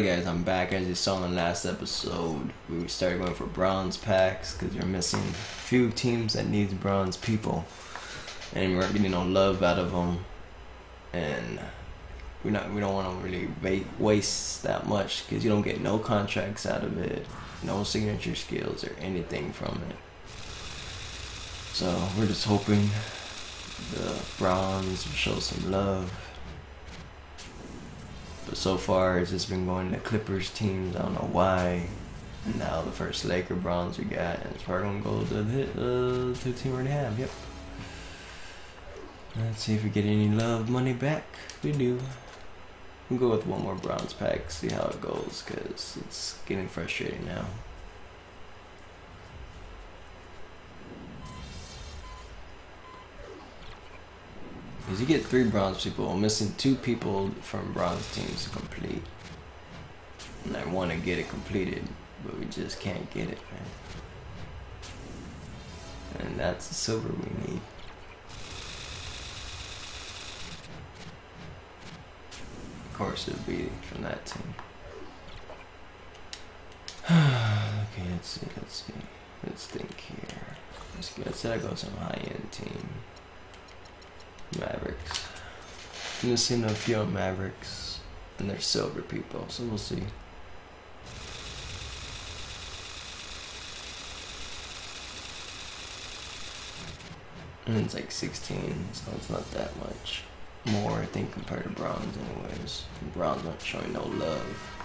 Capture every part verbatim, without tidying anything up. Alright guys, I'm back. As you saw in the last episode, we started going for bronze packs because you're missing a few teams that needs bronze people, and we weren't getting no love out of them, and we're not, we don't want to really waste that much because you don't get no contracts out of it, no signature skills or anything from it. So we're just hoping the bronze will show some love. But so far, it's just been going to Clippers teams. I don't know why. And now the first Laker bronze we got, and it's probably going to go to the, uh, to the team we already have. Yep. Let's see if we get any love money back. We do. We'll go with one more bronze pack, see how it goes, because it's getting frustrating now. Because you get three bronze people, I'm missing two people from bronze teams to complete. And I want to get it completed, but we just can't get it, man. And that's the silver we need. Of course it would be from that team. Okay, let's see, let's see. Let's think here. Let's get, let's go some high-end team. Mavericks. I'm missing a few Mavericks, and they're silver people, so we'll see. And it's like sixteen, so it's not that much more, I think, compared to bronze, anyways. Bronze not showing no love.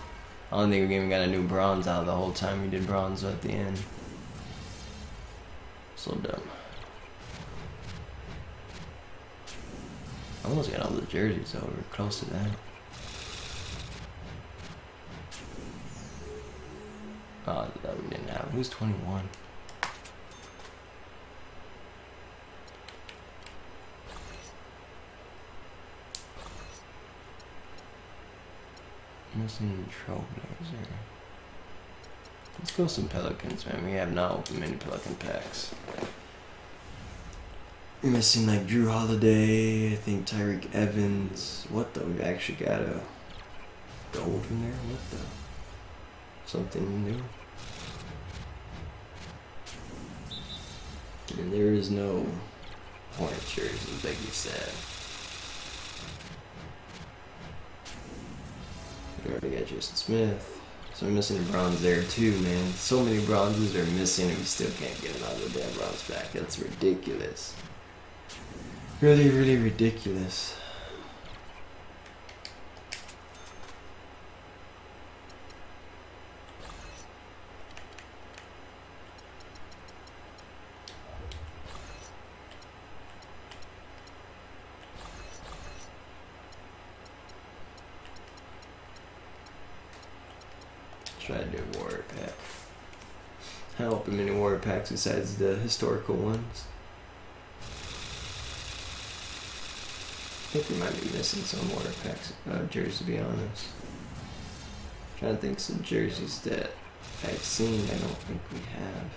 I don't think we even got a new bronze out of the whole time we did bronze at the end. So dumb. I almost got all the jerseys, so we're close to that. Oh, that we didn't have. Who's twenty-one? Missing Trailblazer. Let's go some Pelicans, man. We have not opened many Pelican packs. Missing like Drew Holiday, I think Tyreek Evans. What the? We actually got a gold in there? What the? Something new. And there is no Hornets jerseys, like you said. We already got Justin Smith. So we're missing a bronze there too, man. So many bronzes are missing and we still can't get another damn bronze back. That's ridiculous. Really, really ridiculous. Try to do a warrior pack. I don't open many warrior packs besides the historical ones. I think we might be missing some water packs, uh, jerseys, to be honest. I'm trying to think some jerseys that I've seen I don't think we have.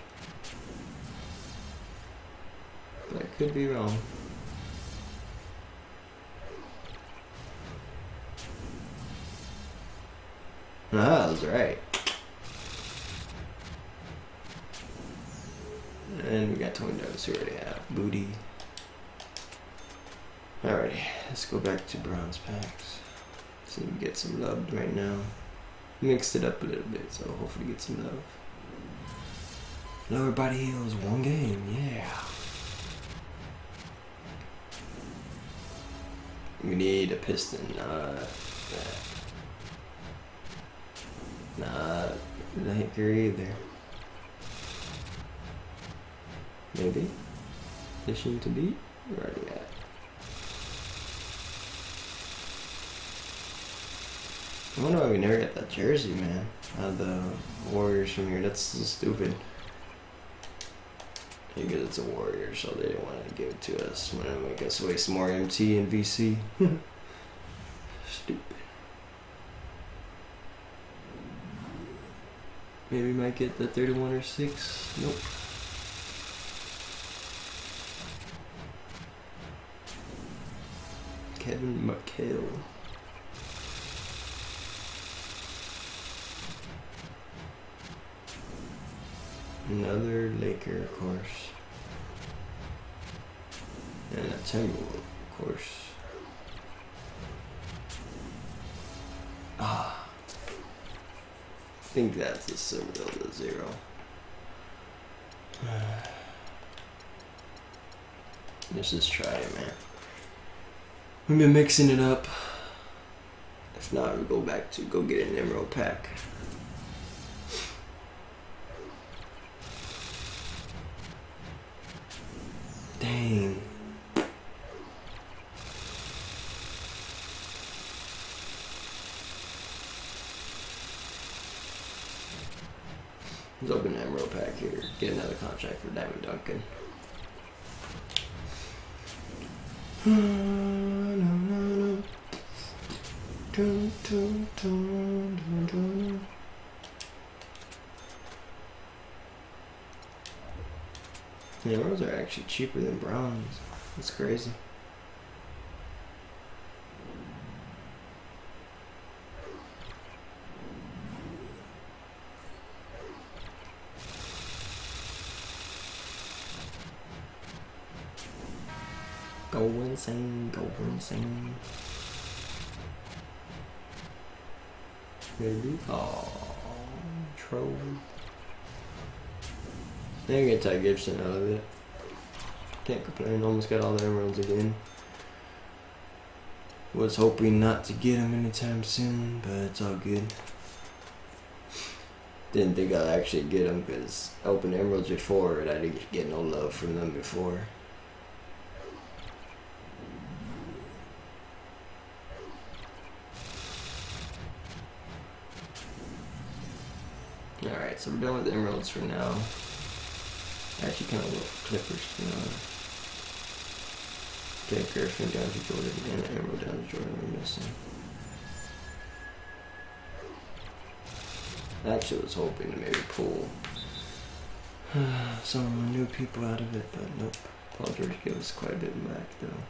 But I could be wrong. Ah, I was right. And we got Tony Parker, who already have Booty. Alrighty, let's go back to bronze packs. See if we get some love right now. Mixed it up a little bit, so hopefully get some love. Lower body heals, one game, yeah. We need a piston, not that. Not the Laker either. Maybe. Addition to beat? We're already at. I wonder why we never got that jersey, man. Uh, the Warriors from here. That's so stupid. Because it's a Warrior, so they didn't want to give it to us. When I make us waste more M T and V C. Stupid. Maybe we might get the thirty-one or six. Nope. Kevin McHale. Another Laker, of course. And a Timberwolf, of course. Ah. I think that's a similar to zero. Uh, let's just try it, man. We've been mixing it up. If not, we go back to go get an emerald pack. Dang. Let's open an emerald pack here. Get another contract for Diamond Duncan. No, no, no. Dun, dun, dun, dun, dun. The emeralds are actually cheaper than bronze. That's crazy. Go insane, go insane. Maybe. Oh, troll. Now you're gonna take Gibson out of it. Can't complain. Almost got all the emeralds again. Was hoping not to get them anytime soon, but it's all good. Didn't think I'd actually get them because I opened emeralds before and I didn't get no love from them before. Alright, so we're done with emeralds for now. Actually, kind of little clippers, you know. Jake Griffin down to Jordan, and emerald down to Jordan, we're missing. Actually, I was hoping to maybe pull some new people out of it, but nope. Paul George gave us quite a bit back, though.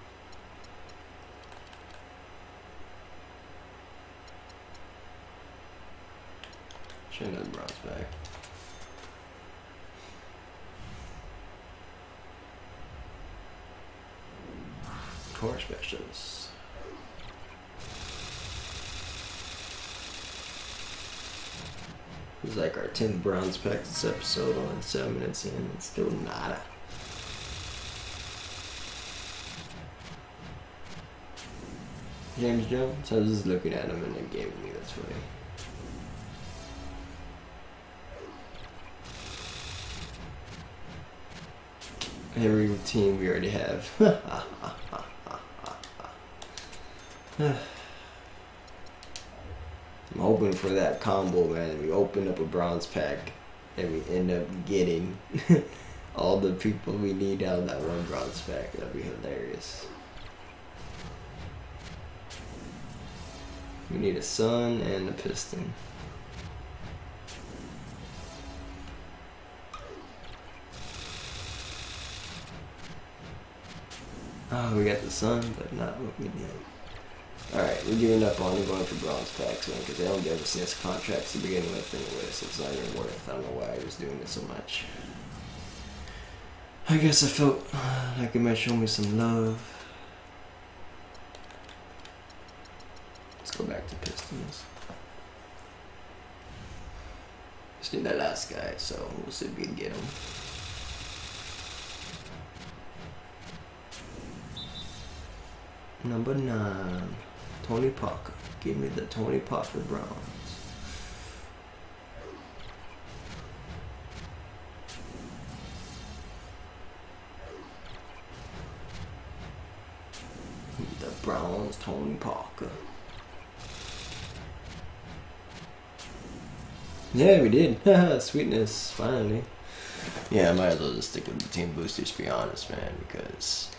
Should have brought us back. Core specials. This is like our tenth bronze pack this episode on seven minutes in, and it's still nada. James Jones, I was just looking at him and it gave me this way. Every team we already have. I'm hoping for that combo, man. We open up a bronze pack and we end up getting all the people we need out of that one bronze pack. That'd be hilarious. We need a Sun and a Piston. Oh, we got the Sun, but not what we need. Alright, we're giving up on going for bronze packs, man, because they don't give us this contracts to begin with anyway, so it's not even worth. I don't know why I was doing this so much. I guess I felt like it might show me some love. Let's go back to Pistons. Just need that last guy, so we'll see if we can get him. Number nine, Tony Parker. Give me the Tony Parker Browns. The Browns, Tony Parker. Yeah, we did. Sweetness, finally. Yeah, I might as well just stick with the team boosters, to be honest, man, because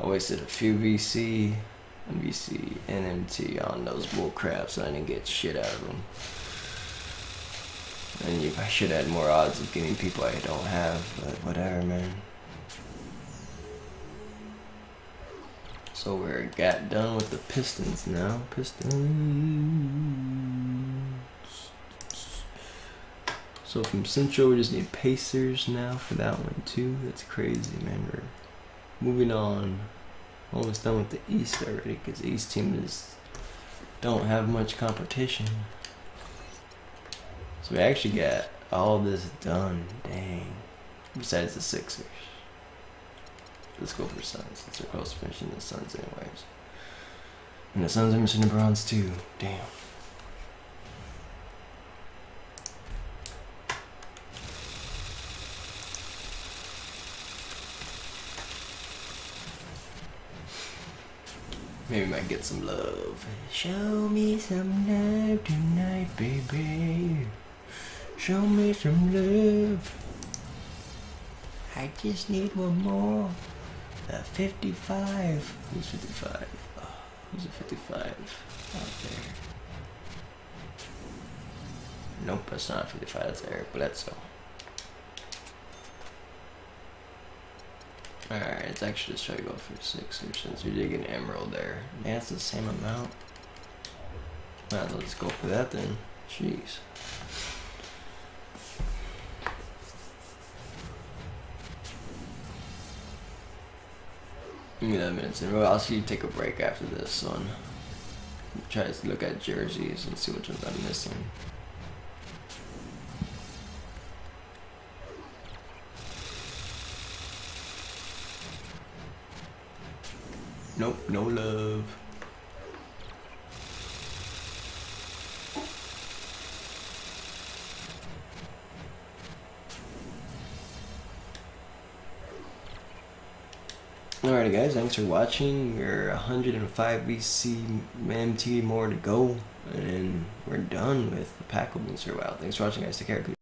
I wasted a few V C, V C, and M T on those bull craps, and I didn't get shit out of them. And you, I should have had more odds of getting people I don't have, but whatever, man. So we got done with the Pistons now. Pistons. So from Central, we just need Pacers now for that one too. That's crazy, man. We're moving on. Almost done with the East already, because the East team is don't have much competition. So we actually got all this done. Dang. Besides the Sixers. Let's go for Suns, since they're close to finishing the Suns anyways. And the Suns are missing the Bronze too. Damn. Maybe we might get some love. Show me some love tonight, baby. Show me some love. I just need one more. The fifty-five. Who's fifty-five? Oh, who's a fifty-five out there? Nope, that's not fifty-five. That's Eric Bledsoe. Alright, let's actually just try to go for six here since we did get an emerald there. Man, that's the same amount. Might as well just go for that then. Jeez. Give me that minutes in a row. I'll see you take a break after this one. Try to look at jerseys and see which ones I'm missing. Nope, no love. Alrighty guys, thanks for watching. We're one hundred five B C M T more to go, and we're done with the pack opening for a while. Thanks for watching guys, take care.